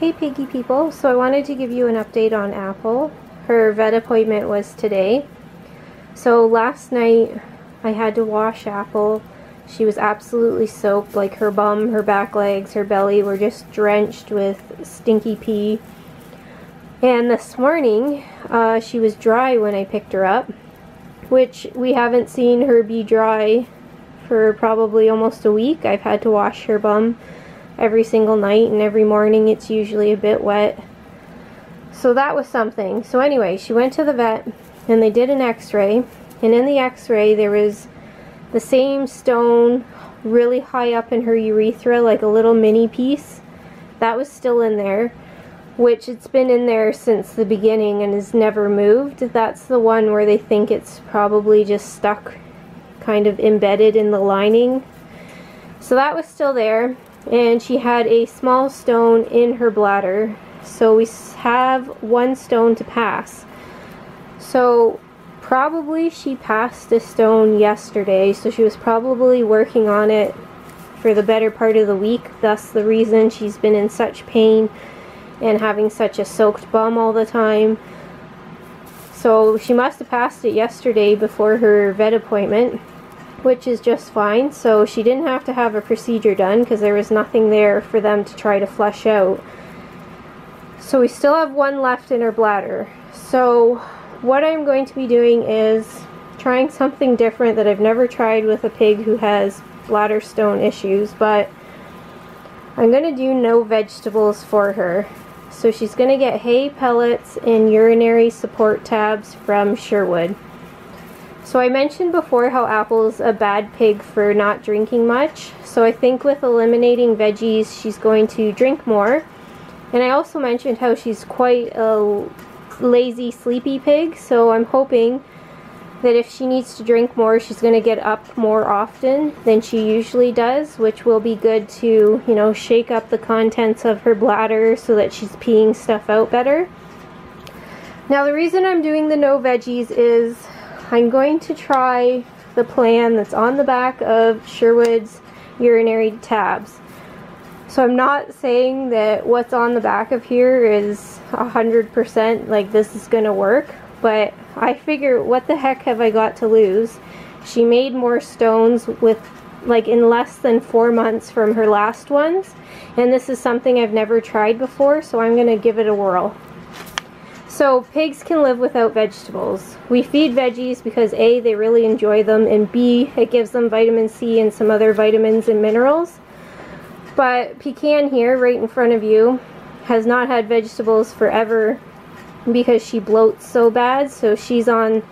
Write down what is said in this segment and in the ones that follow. Hey Piggy people, so I wanted to give you an update on Apple. Her vet appointment was today. So last night I had to wash Apple. She was absolutely soaked, like her bum, her back legs, her belly were just drenched with stinky pee. And this morning she was dry when I picked her up, which we haven't seen her be dry for probably almost a week. I've had to wash her bum every single night, and every morning it's usually a bit wet. So that was something. So anyway, she went to the vet and they did an x-ray, and in the x-ray there was the same stone really high up in her urethra, like a little mini piece. That was still in there, which it's been in there since the beginning and has never moved. That's the one where they think it's probably just stuck, kind of embedded in the lining. So that was still there. And she had a small stone in her bladder, so we have one stone to pass. So probably she passed a stone yesterday, so she was probably working on it for the better part of the week. Thus the reason she's been in such pain and having such a soaked bum all the time. So she must have passed it yesterday before her vet appointment, which is just fine. So she didn't have to have a procedure done because there was nothing there for them to try to flush out. So we still have one left in her bladder. So what I'm going to be doing is trying something different that I've never tried with a pig who has bladder stone issues, but I'm going to do no vegetables for her. So she's going to get hay pellets and urinary support tabs from Sherwood. So I mentioned before how Apple's a bad pig for not drinking much, so I think with eliminating veggies she's going to drink more. And I also mentioned how she's quite a lazy, sleepy pig, so I'm hoping that if she needs to drink more, she's going to get up more often than she usually does, which will be good to, you know, shake up the contents of her bladder so that she's peeing stuff out better. Now the reason I'm doing the no veggies is I'm going to try the plan that's on the back of Sherwood's urinary tabs. So I'm not saying that what's on the back of here is 100% like this is going to work, but I figure what the heck have I got to lose? She made more stones with like in less than 4 months from her last ones, and this is something I've never tried before, so I'm going to give it a whirl. So pigs can live without vegetables. We feed veggies because A, they really enjoy them, and B, it gives them vitamin C and some other vitamins and minerals. But Pecan here, right in front of you, has not had vegetables forever because she bloats so bad, so she's on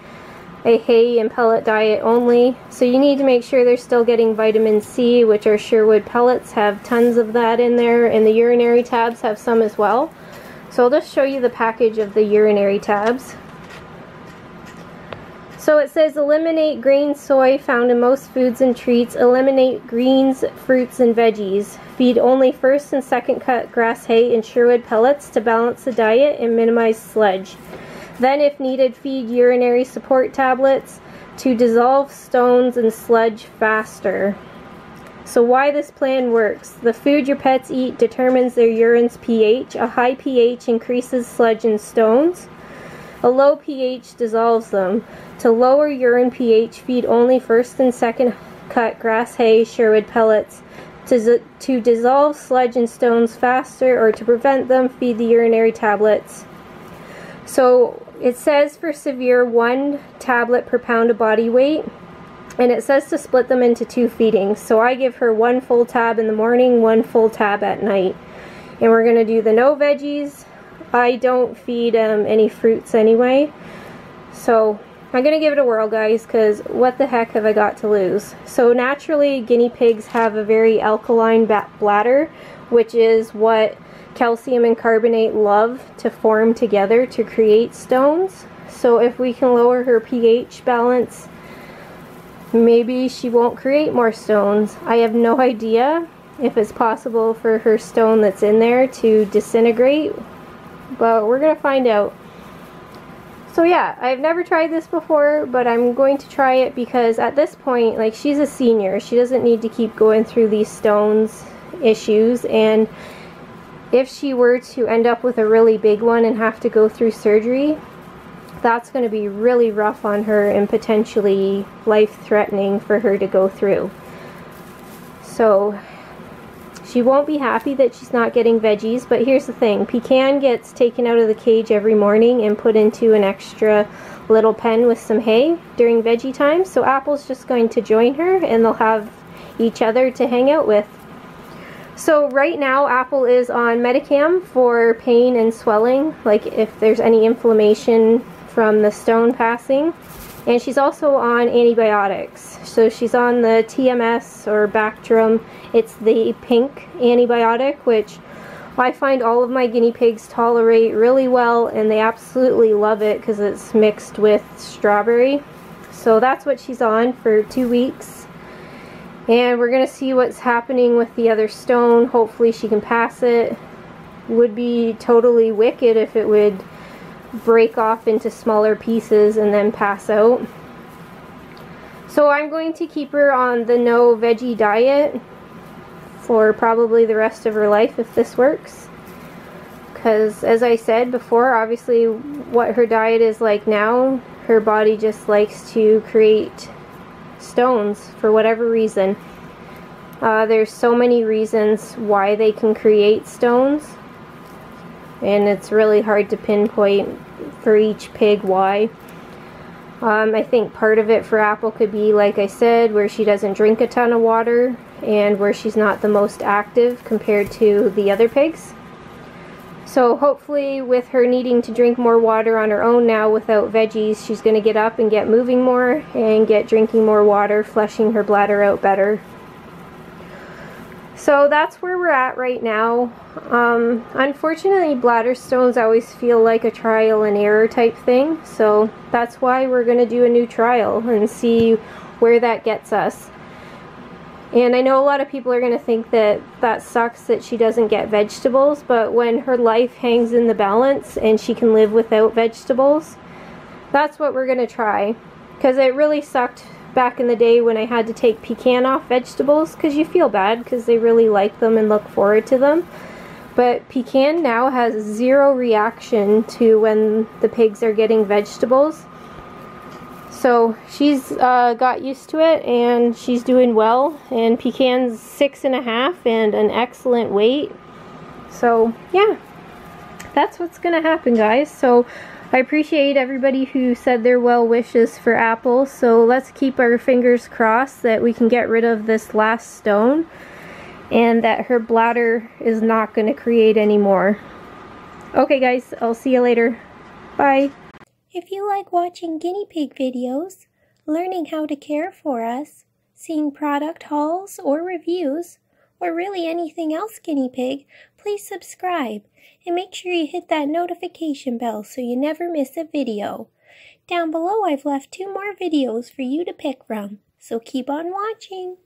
a hay and pellet diet only. So you need to make sure they're still getting vitamin C, which are Sherwood pellets, have tons of that in there, and the urinary tabs have some as well. So I'll just show you the package of the urinary tabs. So it says eliminate grain, soy found in most foods and treats, eliminate greens, fruits and veggies, feed only first and second cut grass, hay and Sherwood pellets to balance the diet and minimize sludge. Then if needed, feed urinary support tablets to dissolve stones and sludge faster. So why this plan works: the food your pets eat determines their urine's pH. A high pH increases sludge and stones. A low pH dissolves them. To lower urine pH, feed only first and second cut grass, hay, Sherwood pellets. To dissolve sludge and stones faster, or to prevent them, feed the urinary tablets. So it says for severe, 1 tablet per pound of body weight. And it says to split them into 2 feedings. So I give her 1 full tab in the morning, 1 full tab at night. And we're going to do the no veggies. I don't feed any fruits anyway. So I'm going to give it a whirl, guys, because what the heck have I got to lose? So naturally, guinea pigs have a very alkaline bladder, which is what calcium and carbonate love to form together to create stones. So if we can lower her pH balance, maybe she won't create more stones. I have no idea if it's possible for her stone that's in there to disintegrate, but we're gonna find out. So yeah, I've never tried this before, but I'm going to try it because at this point, like, she's a senior, she doesn't need to keep going through these stones issues, and if she were to end up with a really big one and have to go through surgery, that's going to be really rough on her and potentially life-threatening for her to go through. So she won't be happy that she's not getting veggies, but here's the thing. Pecan gets taken out of the cage every morning and put into an extra little pen with some hay during veggie time, so Apple's just going to join her and they'll have each other to hang out with. So right now Apple is on Medicam for pain and swelling, like if there's any inflammation from the stone passing, and she's also on antibiotics. So she's on the TMS or Bactrim. It's the pink antibiotic, which I find all of my guinea pigs tolerate really well, and they absolutely love it because it's mixed with strawberry. So that's what she's on for 2 weeks, and we're gonna see what's happening with the other stone. Hopefully she can pass it. Would be totally wicked if it would break off into smaller pieces and then pass out. So I'm going to keep her on the no veggie diet for probably the rest of her life if this works, because as I said before, obviously what her diet is like now, her body just likes to create stones for whatever reason. There's so many reasons why they can create stones, and it's really hard to pinpoint for each pig why. I think part of it for Apple could be, like I said, where she doesn't drink a ton of water and where she's not the most active compared to the other pigs. So hopefully with her needing to drink more water on her own now without veggies, she's going to get up and get moving more and get drinking more water, flushing her bladder out better. So that's where we're at right now. Unfortunately, bladder stones always feel like a trial and error type thing, so that's why we're going to do a new trial and see where that gets us. And I know a lot of people are going to think that that sucks that she doesn't get vegetables, but when her life hangs in the balance and she can live without vegetables, that's what we're going to try. Because it really sucked back in the day when I had to take Pecan off vegetables, because you feel bad because they really like them and look forward to them. But Pecan now has zero reaction to when the pigs are getting vegetables, so she's got used to it and she's doing well. And Pecan's 6.5 and an excellent weight, so yeah, that's what's gonna happen, guys. So I appreciate everybody who said their well wishes for Apple, so let's keep our fingers crossed that we can get rid of this last stone and that her bladder is not going to create any more. Okay guys, I'll see you later. Bye. If you like watching guinea pig videos, learning how to care for us, seeing product hauls or reviews, or really anything else guinea pig, please subscribe and make sure you hit that notification bell so you never miss a video. Down below I've left 2 more videos for you to pick from, so keep on watching!